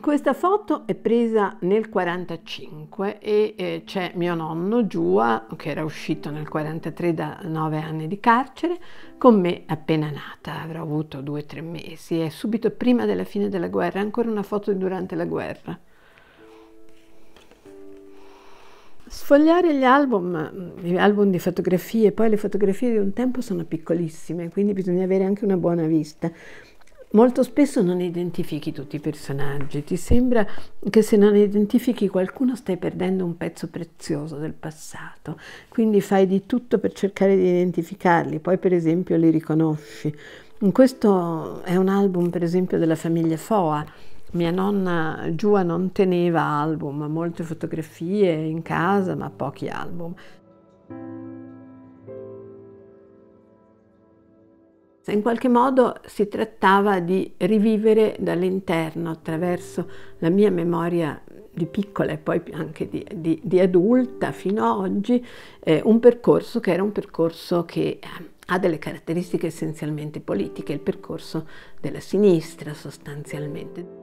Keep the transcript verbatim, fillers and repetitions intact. Questa foto è presa nel quarantacinque e eh, c'è mio nonno Giua, che era uscito nel quarantatré da nove anni di carcere, con me appena nata, avrò avuto due o tre mesi, e subito prima della fine della guerra, ancora una foto durante la guerra. Sfogliare gli album, gli album di fotografie, poi le fotografie di un tempo sono piccolissime, quindi bisogna avere anche una buona vista. Molto spesso non identifichi tutti i personaggi, ti sembra che se non identifichi qualcuno stai perdendo un pezzo prezioso del passato, quindi fai di tutto per cercare di identificarli, poi per esempio li riconosci. Questo è un album per esempio della famiglia Foa. Mia nonna Giua non teneva album, molte fotografie in casa ma pochi album. In qualche modo si trattava di rivivere dall'interno, attraverso la mia memoria di piccola e poi anche di, di, di adulta fino a oggi, eh, un percorso che era un percorso che eh, ha delle caratteristiche essenzialmente politiche, il percorso della sinistra sostanzialmente.